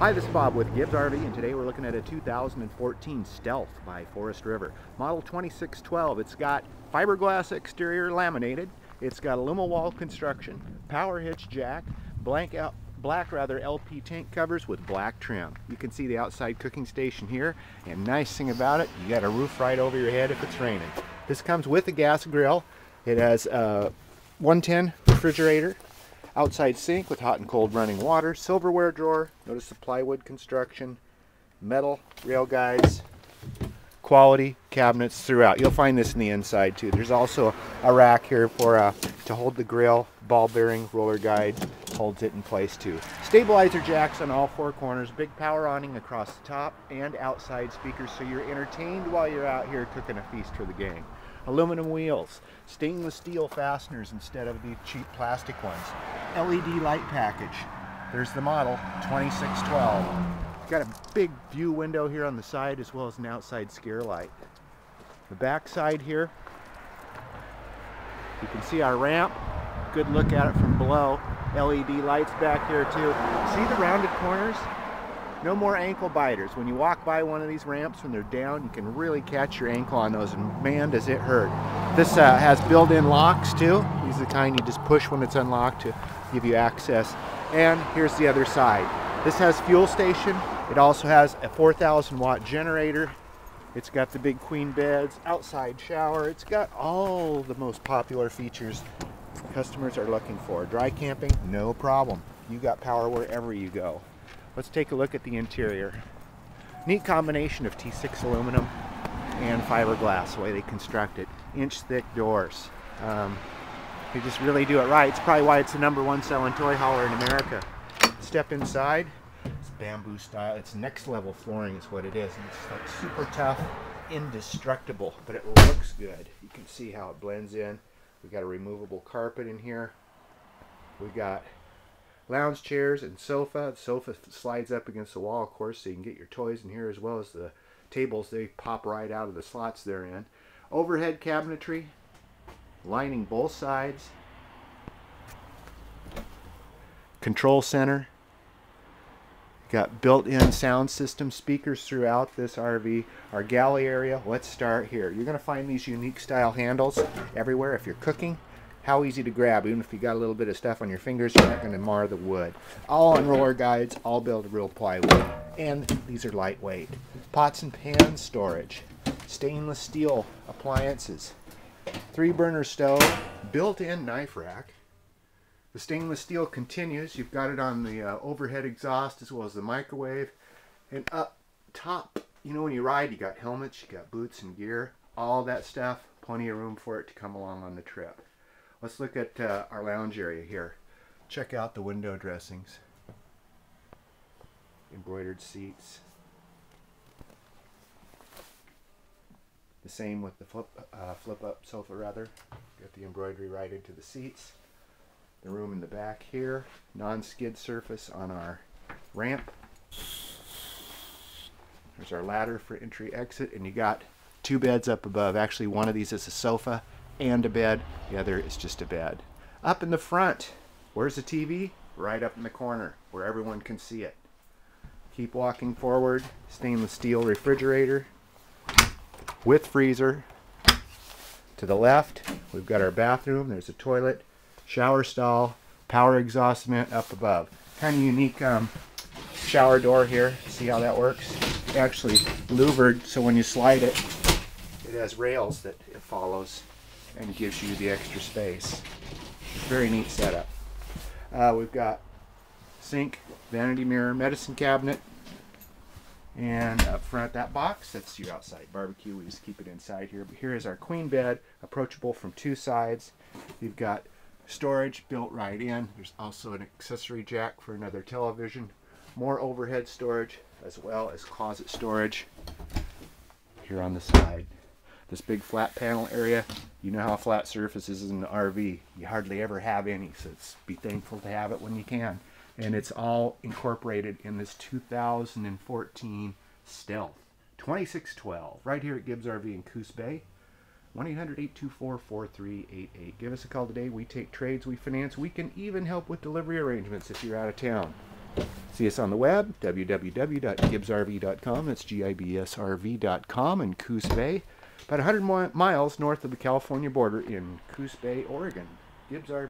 Hi, this is Bob with Gibbs RV, and today we're looking at a 2014 Stealth by Forest River. Model 2612. It's got fiberglass exterior laminated. It's got aluma wall construction, power hitch jack, black LP tank covers with black trim. You can see the outside cooking station here, and nice thing about it, you got a roof right over your head if it's raining. This comes with a gas grill. It has a 110 refrigerator, outside sink with hot and cold running water, silverware drawer. Notice the plywood construction, metal rail guides, quality cabinets throughout. You'll find this in the inside too. There's also a rack here for to hold the grill, ball bearing, roller guide holds it in place too. Stabilizer jacks on all four corners, big power awning across the top, and outside speakers so you're entertained while you're out here cooking a feast for the gang. Aluminum wheels, stainless steel fasteners instead of the cheap plastic ones. LED light package. There's the model 2612. Got a big view window here on the side as well as an outside scare light. The back side here, you can see our ramp. Good look at it from below. LED lights back here too. See the rounded corners? No more ankle biters. When you walk by one of these ramps when they're down, you can really catch your ankle on those, and man, does it hurt. This has built-in locks too. These are the kind you just push when it's unlocked to give you access. And here's the other side. This has fuel station. It also has a 4,000 watt generator. It's got the big queen beds, outside shower. It's got all the most popular features customers are looking for. Dry camping, no problem. You got power wherever you go. Let's take a look at the interior. Neat combination of T6 aluminum and fiberglass, the way they construct it. Inch thick doors. They just really do it right. It's probably why it's the #1 selling toy hauler in America. Step inside. It's bamboo style. It's next level flooring is what it is. And it's like super tough, indestructible, but it looks good. You can see how it blends in. We've got a removable carpet in here. We've got lounge chairs and sofa. The sofa slides up against the wall, of course, so you can get your toys in here as well as the tables. They pop right out of the slots they're in. Overhead cabinetry, lining both sides. Control center. Got built-in sound system speakers throughout this RV. Our galley area, let's start here. You're going to find these unique style handles everywhere if you're cooking. How easy to grab. Even if you got a little bit of stuff on your fingers, you're not going to mar the wood. All on roller guides, all built real plywood. And these are lightweight. Pots and pans storage. Stainless steel appliances. 3-burner stove. Built-in knife rack. The stainless steel continues. You've got it on the overhead exhaust as well as the microwave. And up top, you know, when you ride, you got helmets, you got boots and gear. All that stuff. Plenty of room for it to come along on the trip. Let's look at our lounge area here. Check out the window dressings. Embroidered seats. The same with the flip-up sofa, rather. Got the embroidery right into the seats. The room in the back here. Non-skid surface on our ramp. There's our ladder for entry/exit, and you got 2 beds up above. Actually, one of these is a sofa and a bed. The other is just a bed. Up in the front, where's the TV? Right up in the corner where everyone can see it. Keep walking forward. Stainless steel refrigerator with freezer. To the left, we've got our bathroom. There's a toilet, shower stall, power exhaust vent up above. Kind of unique shower door here. See how that works? Actually louvered, so when you slide it, it has rails that it follows and gives you the extra space. Very neat setup. We've got sink, vanity mirror, medicine cabinet, and up front that box, that's your outside barbecue. We just keep it inside here. But here is our queen bed, approachable from 2 sides. You've got storage built right in. There's also an accessory jack for another television. More overhead storage as well as closet storage here on the side. This big flat panel area, you know how flat surface is in the RV. You hardly ever have any, so be thankful to have it when you can. And it's all incorporated in this 2014 Stealth 2612 right here at Gibbs RV in Coos Bay. 1-800-824-4388. Give us a call today. We take trades, we finance, we can even help with delivery arrangements if you're out of town. See us on the web, www.gibsrv.com, that's gibsrv.com, in Coos Bay, about 100 miles north of the California border in Coos Bay, Oregon. Gibbs RV.